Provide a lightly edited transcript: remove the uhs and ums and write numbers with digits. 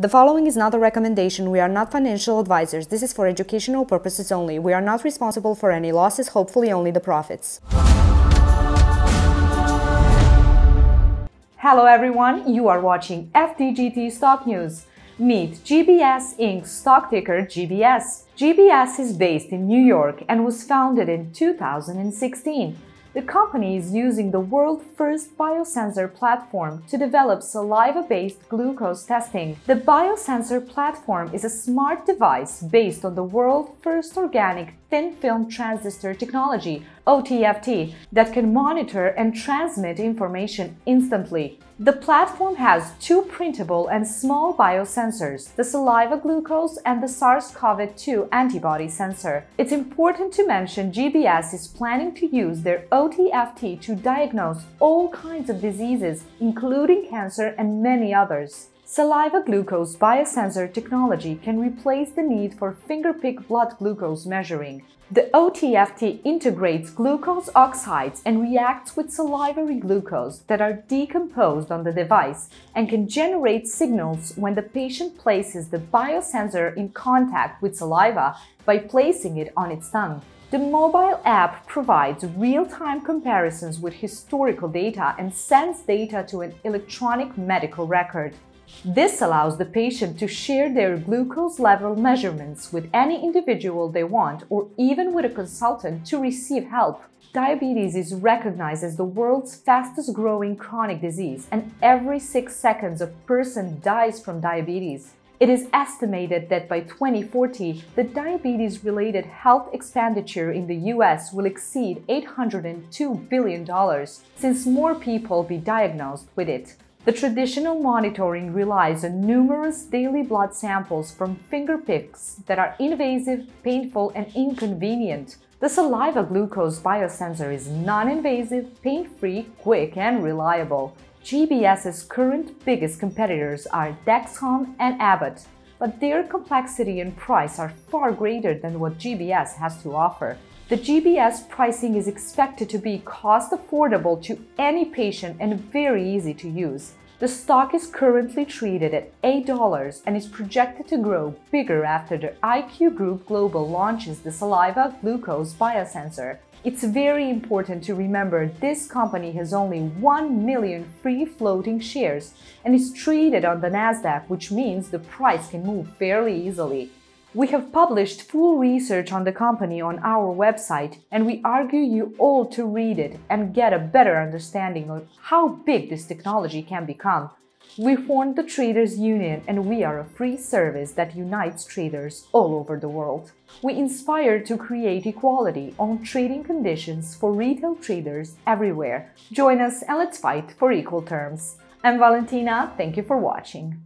The following is not a recommendation. We are not financial advisors. This is for educational purposes only. We are not responsible for any losses, hopefully only the profits. Hello everyone, you are watching FDGT Stock News. Meet GBS Inc. stock ticker GBS. GBS is based in New York and was founded in 2016. The company is using the world's first biosensor platform to develop saliva-based glucose testing. The biosensor platform is a smart device based on the world's first organic thin-film transistor technology, OTFT, that can monitor and transmit information instantly. The platform has two printable and small biosensors, the saliva glucose and the SARS-CoV-2 antibody sensor. It's important to mention GBS is planning to use their OTFT to diagnose all kinds of diseases, including cancer and many others. Saliva glucose biosensor technology can replace the need for finger-prick blood glucose measuring. The OTFT integrates glucose oxides and reacts with salivary glucose that are decomposed on the device and can generate signals when the patient places the biosensor in contact with saliva by placing it on its tongue. The mobile app provides real-time comparisons with historical data and sends data to an electronic medical record. This allows the patient to share their glucose level measurements with any individual they want or even with a consultant to receive help. Diabetes is recognized as the world's fastest-growing chronic disease, and every 6 seconds a person dies from diabetes. It is estimated that by 2040, the diabetes-related health expenditure in the US will exceed $802 billion, since more people will be diagnosed with it. The traditional monitoring relies on numerous daily blood samples from finger pricks that are invasive, painful, and inconvenient. The saliva glucose biosensor is non-invasive, pain-free, quick, and reliable. GBS's current biggest competitors are Dexcom and Abbott, but their complexity and price are far greater than what GBS has to offer. The GBS pricing is expected to be cost affordable to any patient and very easy to use. The stock is currently traded at $8 and is projected to grow bigger after the IQ Group Global launches the saliva glucose biosensor. It's very important to remember this company has only 1 million free floating shares and is traded on the NASDAQ, which means the price can move fairly easily. We have published full research on the company on our website, and we argue you all to read it and get a better understanding of how big this technology can become. We formed the Traders Union, and we are a free service that unites traders all over the world. We inspire to create equality on trading conditions for retail traders everywhere. Join us and let's fight for equal terms. I'm Valentina. Thank you for watching.